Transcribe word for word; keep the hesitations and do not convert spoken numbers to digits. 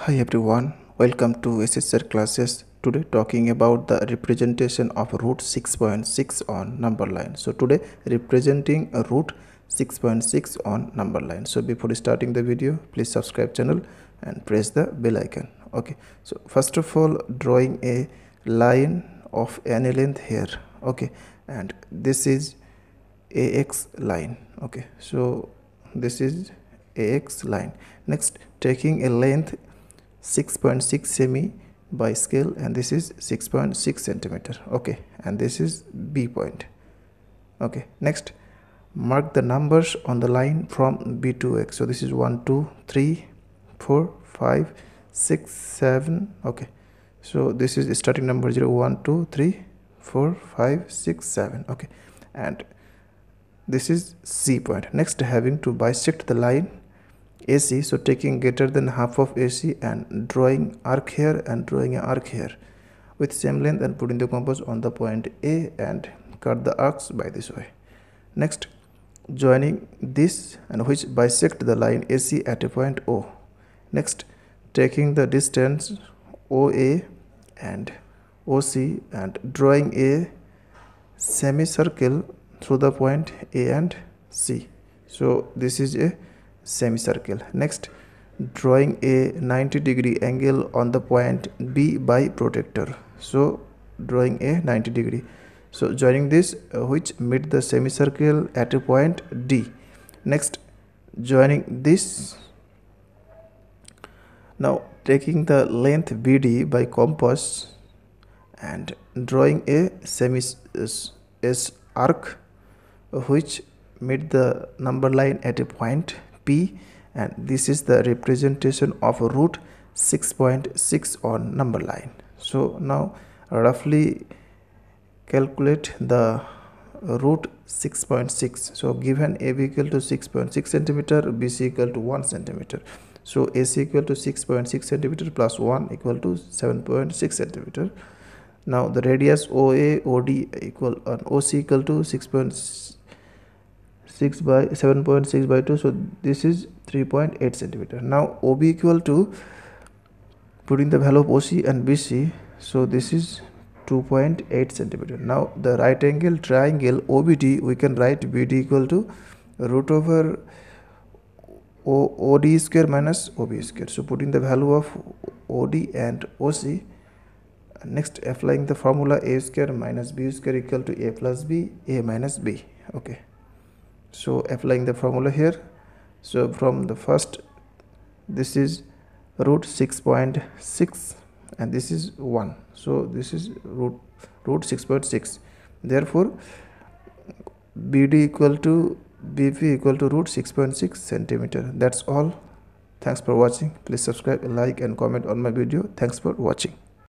Hi everyone, welcome to S H SIR classes. Today talking about the representation of root six point six on number line. So today representing a root six point six on number line. So before starting the video, please subscribe channel and press the bell icon. Okay, so first of all, drawing a line of any length here. Okay, and this is A X line. Okay, so this is A X line. Next, taking a length six point six semi by scale, and this is six point six centimeter. Okay, and this is B point. Okay, next, mark the numbers on the line from B to X. So this is one two three four five six seven. Okay, so this is starting number zero one two three four five six seven. Okay, and this is C point. Next, having to bisect the line A C, so taking greater than half of A C and drawing arc here and drawing an arc here with same length, and putting the compass on the point A and cut the arcs by this way. Next, joining this and which bisect the line A C at a point O. Next, taking the distance O A and O C and drawing a semicircle through the point A and C. So this is a semicircle. Next, drawing a ninety degree angle on the point B by protractor. So drawing a ninety degree. So joining this uh, which meet the semicircle at a point D. Next, joining this. Now taking the length B D by compass and drawing a semis arc which meet the number line at a point P, and this is the representation of root six point six on number line. So now roughly calculate the root six point six. So given A B equal to six point six centimeter, B C equal to one centimeter. So A C equal to six point six centimeter plus one equal to seven point six centimeter. Now the radius O A, O D equal and O C equal to six point six by seven point six by two, so this is three point eight centimeter. Now O B equal to, putting the value of O C and B C, so this is two point eight centimeter. Now the right angle triangle O B D, we can write B D equal to root over O D square minus O B square. So putting the value of O D and O C. Next, applying the formula A square minus B square equal to A plus B, A minus B. Okay, so applying the formula here. So from the first, this is root six point six and this is one, so this is root root six point six. Therefore B D equal to B P equal to root six point six centimeter. That's all. Thanks for watching. Please subscribe, like and comment on my video. Thanks for watching.